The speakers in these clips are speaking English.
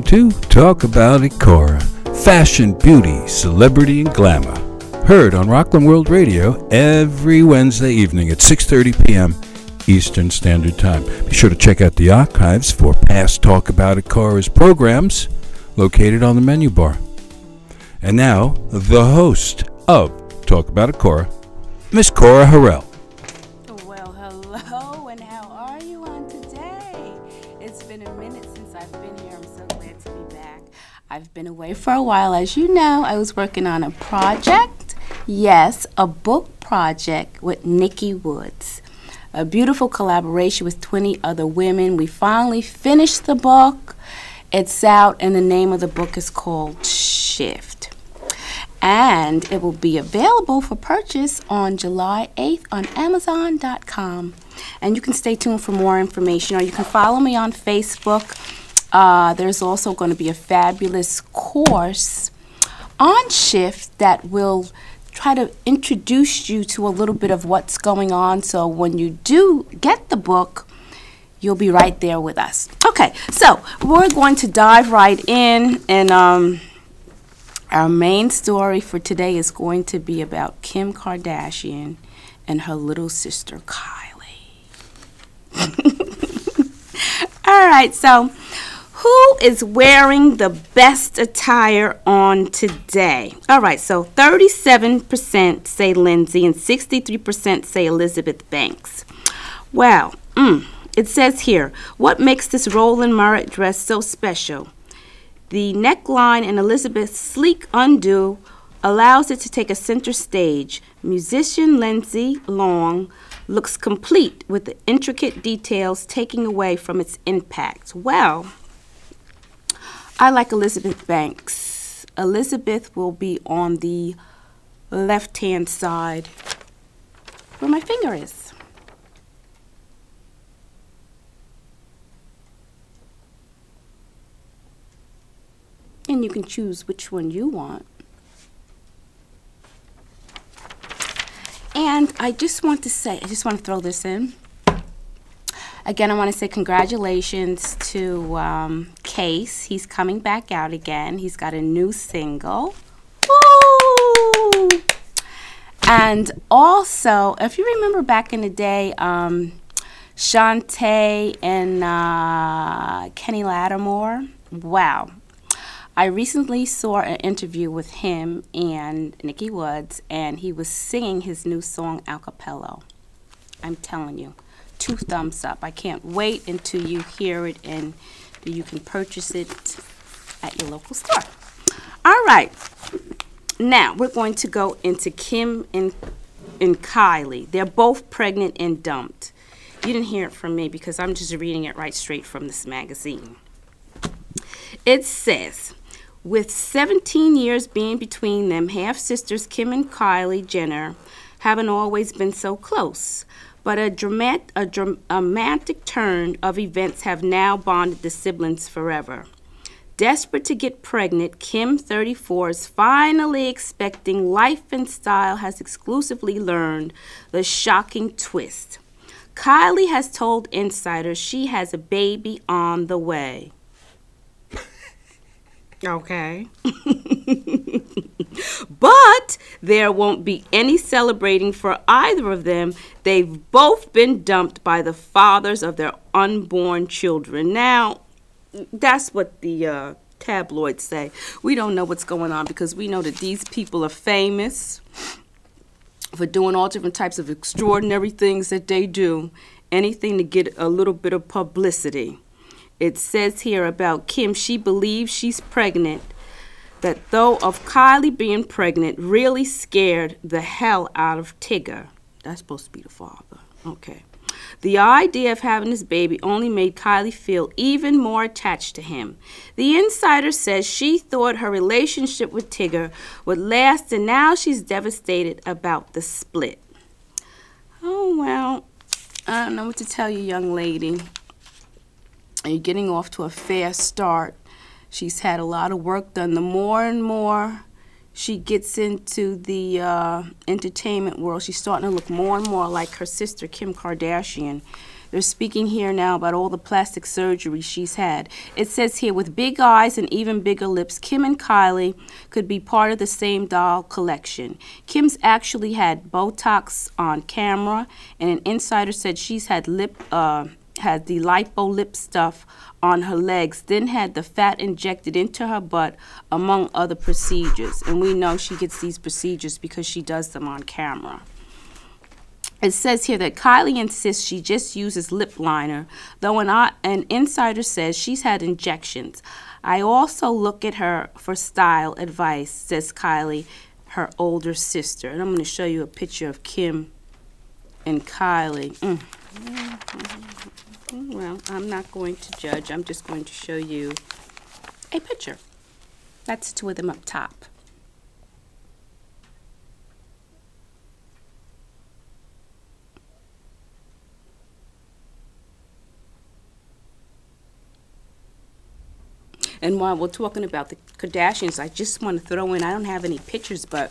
Welcome to Talk About It Cora, fashion, beauty, celebrity, and glamour. Heard on Rockland World Radio every Wednesday evening at 6:30 p.m. Eastern Standard Time. Be sure to check out the archives for past Talk About It Cora's programs located on the menu bar. And now, the host of Talk About It Cora, Miss Cora Harrell. Well, hello, and how are you on today? It's been a minute since I've been here. I'm so glad to be back. I've been away for a while. As you know, I was working on a project. Yes, a book project with Nikki Woods. A beautiful collaboration with 20 other women. We finally finished the book. It's out, and the name of the book is called Shift. And it will be available for purchase on July 8th on Amazon.com. And you can stay tuned for more information, or you can follow me on Facebook. There's also going to be a fabulous course on Shift that will try to introduce you to a little bit of what's going on, so when you do get the book, you'll be right there with us. Okay, so we're going to dive right in, and our main story for today is going to be about Kim Kardashian and her little sister Kylie. All right, so who is wearing the best attire on today? All right, so 37% say Lindsay and 63% say Elizabeth Banks. Well, it says here, what makes this Roland Marrett dress so special? The neckline and Elizabeth's sleek undo allows it to take a center stage. Musician Lindsay Long looks complete with the intricate details taking away from its impact. Well, I like Elizabeth Banks. Elizabeth will be on the left-hand side where my finger is. And you can choose which one you want. And I just want to say, I just want to throw this in. Again, I want to say congratulations to Case. He's coming back out again. He's got a new single. Woo! And also, if you remember back in the day, Shantae and Kenny Lattimore. Wow. I recently saw an interview with him and Nikki Woods, and he was singing his new song, a cappella. I'm telling you. 2 thumbs up. I can't wait until you hear it and you can purchase it at your local store. All right. Now, we're going to go into Kim and Kylie. They're both pregnant and dumped. You didn't hear it from me because I'm just reading it right straight from this magazine. It says, with 17 years being between them, half-sisters Kim and Kylie Jenner haven't always been so close. But a dramatic turn of events have now bonded the siblings forever. Desperate to get pregnant, Kim, 34, is finally expecting. Life and Style has exclusively learned the shocking twist. Kylie has told insiders she has a baby on the way. Okay. But there won't be any celebrating for either of them. They've both been dumped by the fathers of their unborn children. Now, that's what the tabloids say. We don't know what's going on because we know that these people are famous for doing all different types of extraordinary things that they do, anything to get a little bit of publicity. It says here about Kim, she believes she's pregnant. That though of Kylie being pregnant really scared the hell out of Tigger. That's supposed to be the father. Okay. The idea of having this baby only made Kylie feel even more attached to him. The insider says she thought her relationship with Tigger would last, and now she's devastated about the split. Oh, well, I don't know what to tell you, young lady. You're getting off to a fast start. She's had a lot of work done. The more and more she gets into the entertainment world, she's starting to look more and more like her sister, Kim Kardashian. They're speaking here now about all the plastic surgery she's had. It says here, with big eyes and even bigger lips, Kim and Kylie could be part of the same doll collection. Kim's actually had Botox on camera, and an insider said she's had the lipo lip stuff on her legs, then had the fat injected into her butt, among other procedures. And we know she gets these procedures because she does them on camera. It says here that Kylie insists she just uses lip liner, though an insider says she's had injections. I also look at her for style advice, says Kylie, her older sister. And I'm going to show you a picture of Kim and Kylie. Well, I'm not going to judge. I'm just going to show you a picture. That's two of them up top. And while we're talking about the Kardashians, I just want to throw in, I don't have any pictures, but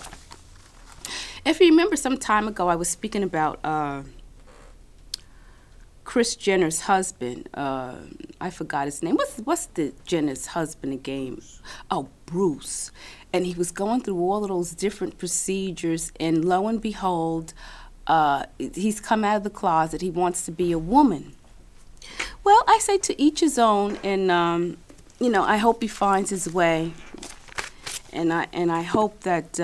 if you remember some time ago, I was speaking about Kris Jenner's husband, I forgot his name. What's the Jenner's husband again? Oh, Bruce. And he was going through all of those different procedures, and lo and behold, he's come out of the closet. He wants to be a woman. Well, I say to each his own, and you know, I hope he finds his way, and I hope that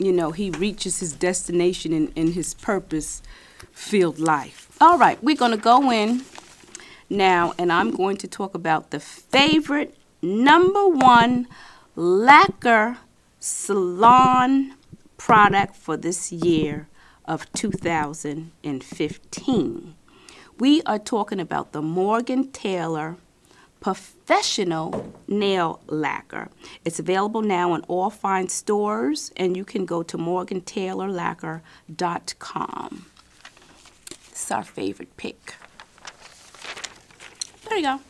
you know, he reaches his destination in his purpose-filled life. All right, we're going to go in now, and I'm going to talk about the favorite #1 lacquer salon product for this year of 2015. We are talking about the Morgan Taylor Professional Nail Lacquer. It's available now in all fine stores, and you can go to morgantaylorlacquer.com. It's our favorite pick. There you go.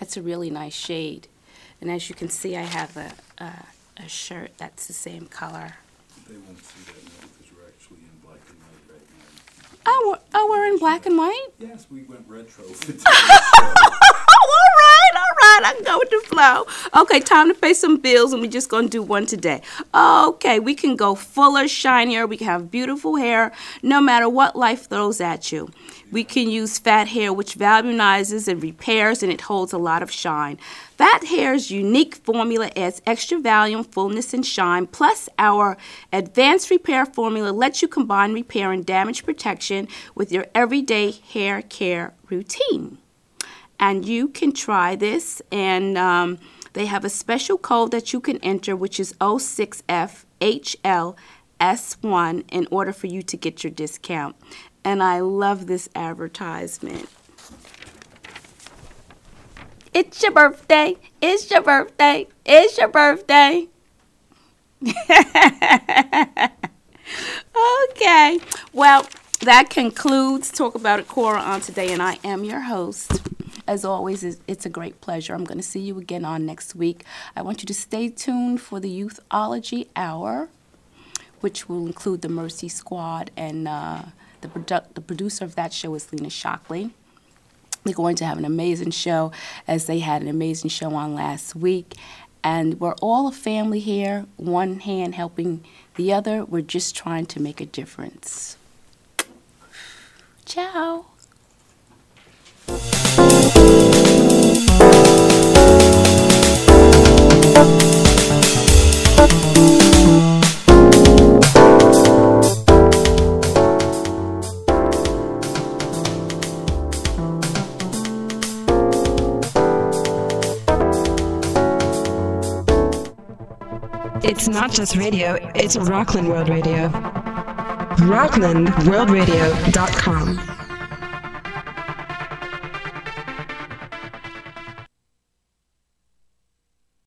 That's a really nice shade. And as you can see, I have a shirt that's the same color. They won't see that now because we're actually in black and white right now. Oh, we're in black and white? Yes, we went retro. I can go with the flow. Okay, time to pay some bills, and we're just going to do one today. Okay, we can go fuller, shinier. We can have beautiful hair, no matter what life throws at you. We can use Fat Hair, which volumizes and repairs, and it holds a lot of shine. Fat Hair's unique formula adds extra volume, fullness, and shine, plus our advanced repair formula lets you combine repair and damage protection with your everyday hair care routine. And you can try this, and they have a special code that you can enter, which is 06FHLS1, in order for you to get your discount. And I love this advertisement. It's your birthday. It's your birthday. It's your birthday. Okay. Well, that concludes Talk About It Cora on today, and I am your host. As always, it's a great pleasure. I'm going to see you again on next week. I want you to stay tuned for the Youthology Hour, which will include the Mercy Squad, and the producer of that show is Lena Shockley. They're going to have an amazing show, as they had an amazing show on last week. And we're all a family here, one hand helping the other. We're just trying to make a difference. Ciao. It's not just radio, it's Rockland World Radio. RocklandWorldRadio.com